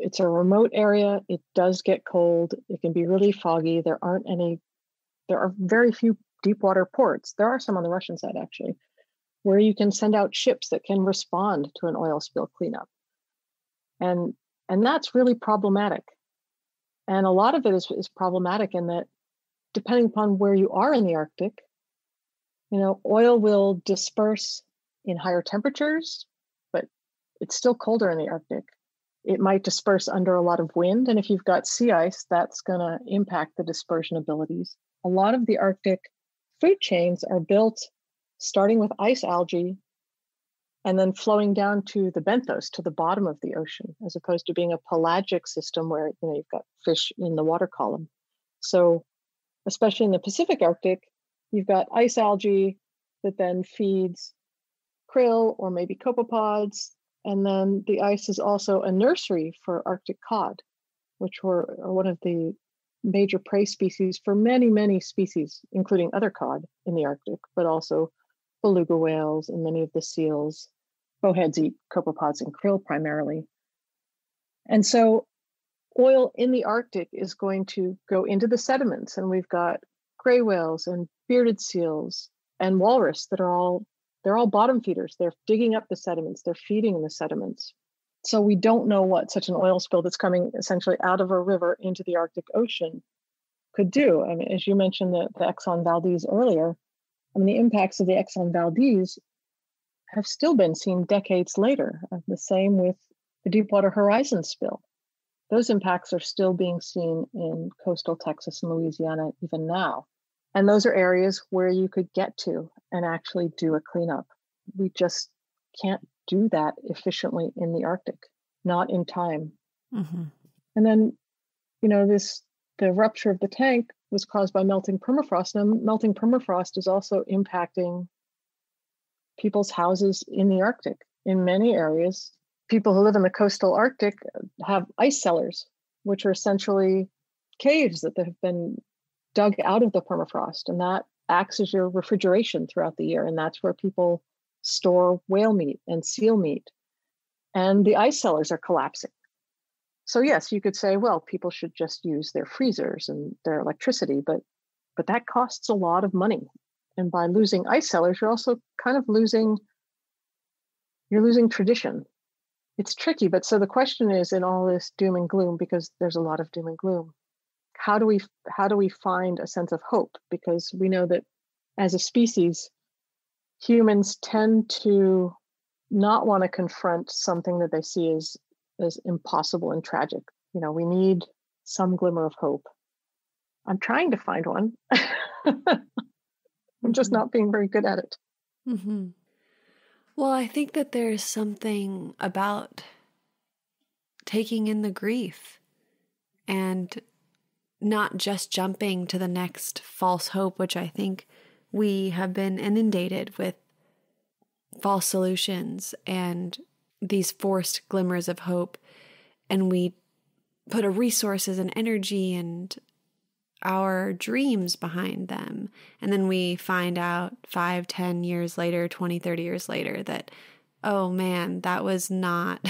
It's a remote area, it does get cold, it can be really foggy. There are very few deep water ports. There are some on the Russian side, actually, where you can send out ships that can respond to an oil spill cleanup. And that's really problematic. And a lot of it is problematic in that, depending upon where you are in the Arctic, you know, oil will disperse in higher temperatures, but it's still colder in the Arctic. It might disperse under a lot of wind. And if you've got sea ice, that's going to impact the dispersion abilities. A lot of the Arctic food chains are built starting with ice algae and then flowing down to the benthos, to the bottom of the ocean, as opposed to being a pelagic system where, you know, you've got fish in the water column. So especially in the Pacific Arctic, you've got ice algae that then feeds krill or maybe copepods. And then the ice is also a nursery for Arctic cod, which were one of the major prey species for many, many species, including other cod in the Arctic, but also beluga whales and many of the seals. Bowheads eat copepods and krill primarily. And so oil in the Arctic is going to go into the sediments, and we've got gray whales and bearded seals and walrus that are all bottom feeders. They're digging up the sediments, they're feeding in the sediments. So we don't know what such an oil spill that's coming essentially out of a river into the Arctic Ocean could do. I mean, as you mentioned the Exxon Valdez earlier, I mean, the impacts of the Exxon Valdez have still been seen decades later. The same with the Deepwater Horizon spill. Those impacts are still being seen in coastal Texas and Louisiana even now. And those are areas where you could get to and actually do a cleanup. We just can't do that efficiently in the Arctic, not in time. Mm-hmm. And then, you know, the rupture of the tank was caused by melting permafrost. Now, melting permafrost is also impacting people's houses in the Arctic. In many areas, people who live in the coastal Arctic have ice cellars, which are essentially caves that have been dug out of the permafrost. And that acts as your refrigeration throughout the year. And that's where people store whale meat and seal meat. And the ice cellars are collapsing. So yes, you could say, well, people should just use their freezers and their electricity, but that costs a lot of money. And by losing ice cellars, you're also kind of losing tradition. It's tricky, but so the question is, in all this doom and gloom, because there's a lot of doom and gloom, how do we find a sense of hope? Because we know that as a species, humans tend to not want to confront something that they see as impossible and tragic. You know, we need some glimmer of hope. I'm trying to find one. I'm just not being very good at it. Mm-hmm. Well, I think that there's something about taking in the grief and not just jumping to the next false hope, which I think we have been inundated with false solutions and these forced glimmers of hope. And we put our resources and energy and our dreams behind them. And then we find out 5, 10 years later, 20, 30 years later that, oh man, that was not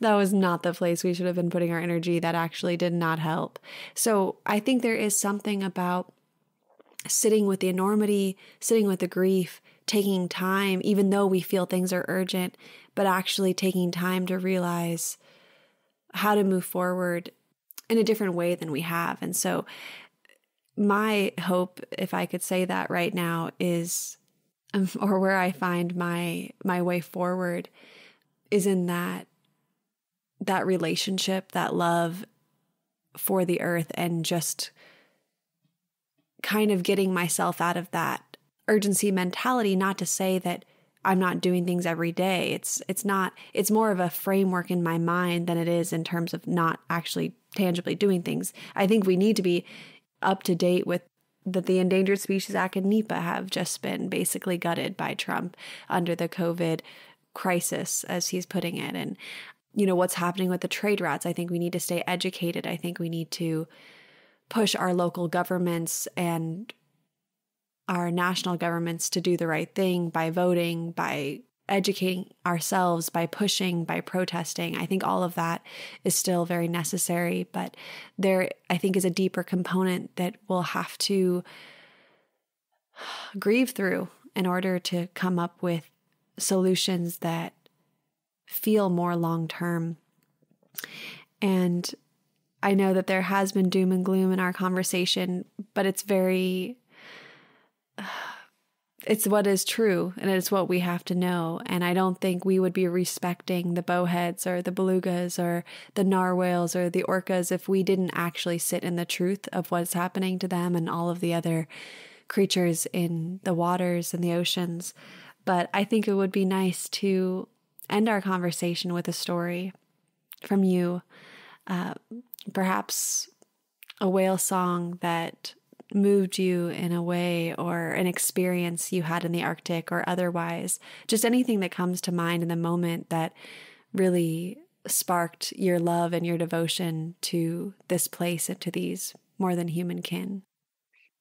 the place we should have been putting our energy. That actually did not help. So I think there is something about sitting with the enormity, sitting with the grief, taking time, even though we feel things are urgent, but actually taking time to realize how to move forward in a different way than we have. And so my hope, if I could say that right now, is, or where I find my way forward, is in that relationship, that love for the earth, and just kind of getting myself out of that urgency mentality. Not to say that I'm not doing things every day. It's not, it's more of a framework in my mind than it is in terms of not actually tangibly doing things. I think we need to be up to date with that. The Endangered Species Act and NEPA have just been basically gutted by Trump under the COVID crisis, as he's putting it. And, you know, what's happening with the trade routes. I think we need to stay educated. I think we need to push our local governments and our national governments to do the right thing by voting, by educating ourselves, by pushing, by protesting. I think all of that is still very necessary, but there, I think, is a deeper component that we'll have to grieve through in order to come up with solutions that feel more long-term. And I know that there has been doom and gloom in our conversation, but it's very... it's what is true, and it's what we have to know. And I don't think we would be respecting the bowheads or the belugas or the narwhals or the orcas if we didn't actually sit in the truth of what's happening to them and all of the other creatures in the waters and the oceans. But I think it would be nice to end our conversation with a story from you, perhaps a whale song that moved you in a way, or an experience you had in the Arctic or otherwise, just anything that comes to mind in the moment that really sparked your love and your devotion to this place and to these more than human kin.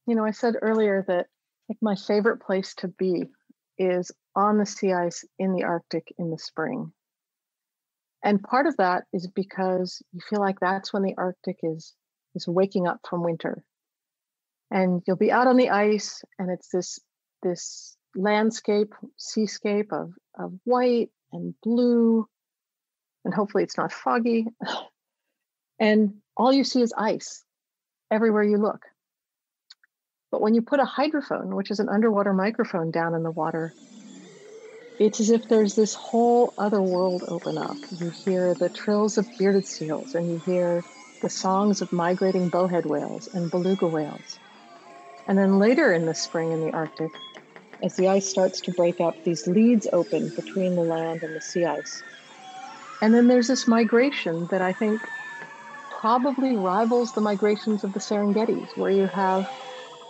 You know, I said earlier that, like, my favorite place to be is on the sea ice in the Arctic in the spring. And part of that is because you feel like that's when the Arctic is waking up from winter. And you'll be out on the ice, and it's this landscape, seascape of white and blue, and hopefully it's not foggy. And all you see is ice everywhere you look. But when you put a hydrophone, which is an underwater microphone, down in the water, it's as if there's this whole other world open up. You hear the trills of bearded seals, and you hear the songs of migrating bowhead whales and beluga whales. And then later in the spring in the Arctic, as the ice starts to break up, these leads open between the land and the sea ice. And then there's this migration that I think probably rivals the migrations of the Serengeti, where you have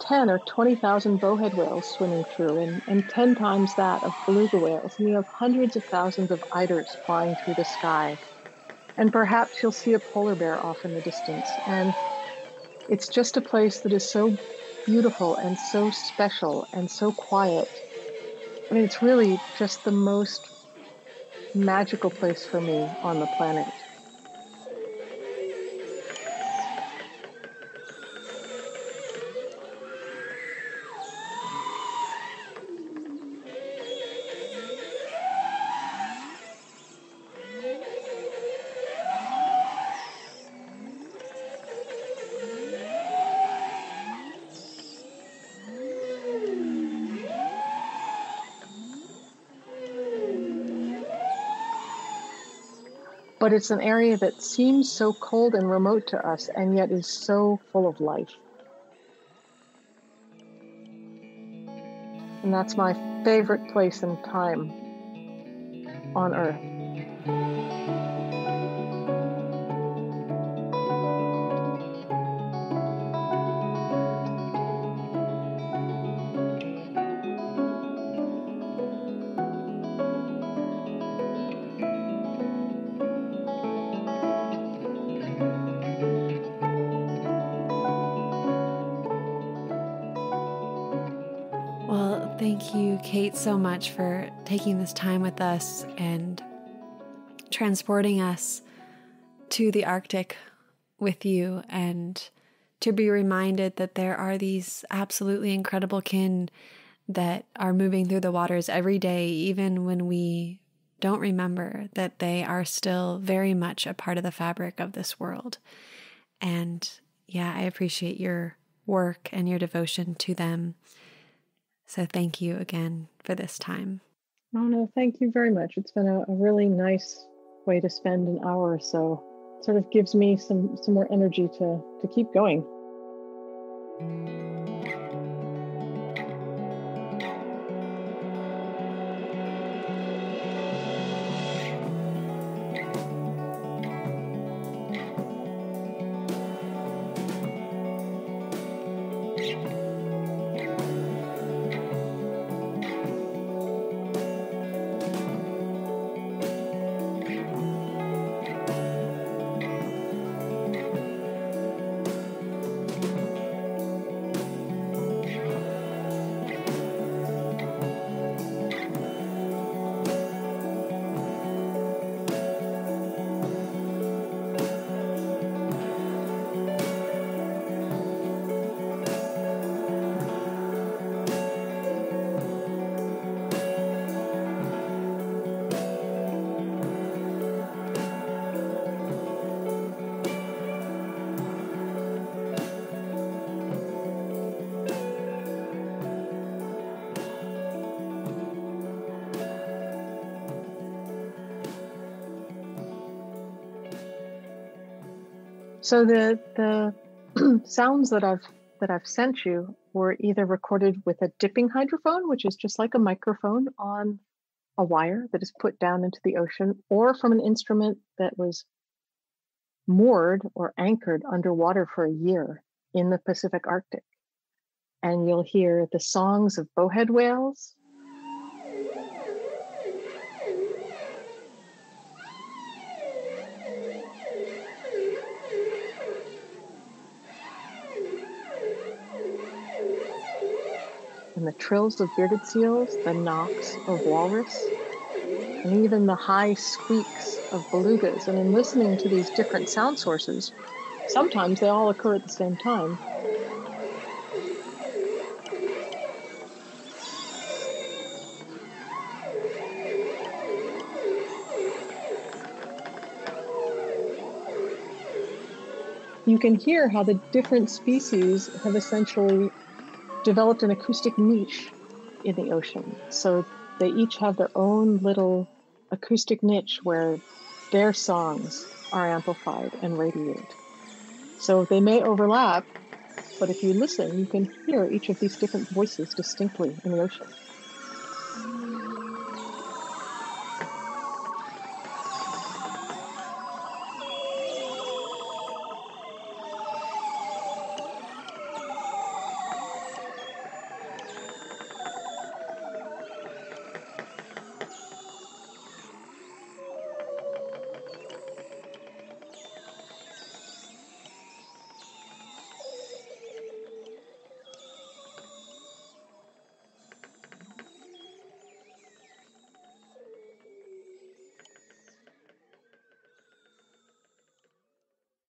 10 or 20,000 bowhead whales swimming through, and 10 times that of beluga whales. And you have hundreds of thousands of eiders flying through the sky. And perhaps you'll see a polar bear off in the distance. And it's just a place that is so beautiful and so special and so quiet. I mean, it's really just the most magical place for me on the planet. But it's an area that seems so cold and remote to us, and yet is so full of life. And that's my favorite place and time on Earth. Thank you, Kate, so much for taking this time with us and transporting us to the Arctic with you, and to be reminded that there are these absolutely incredible kin that are moving through the waters every day, even when we don't remember, that they are still very much a part of the fabric of this world. And yeah, I appreciate your work and your devotion to them. So thank you again for this time. Oh, no, thank you very much. It's been a really nice way to spend an hour or so. It sort of gives me some more energy to keep going. So the sounds that I've sent you were either recorded with a dipping hydrophone, which is just like a microphone on a wire that is put down into the ocean, or from an instrument that was moored or anchored underwater for a year in the Pacific Arctic. And you'll hear the songs of bowhead whales, and the trills of bearded seals, the knocks of walrus, and even the high squeaks of belugas. And in listening to these different sound sources, sometimes they all occur at the same time. You can hear how the different species have essentially developed an acoustic niche in the ocean. So they each have their own little acoustic niche where their songs are amplified and radiated. So they may overlap, but if you listen, you can hear each of these different voices distinctly in the ocean.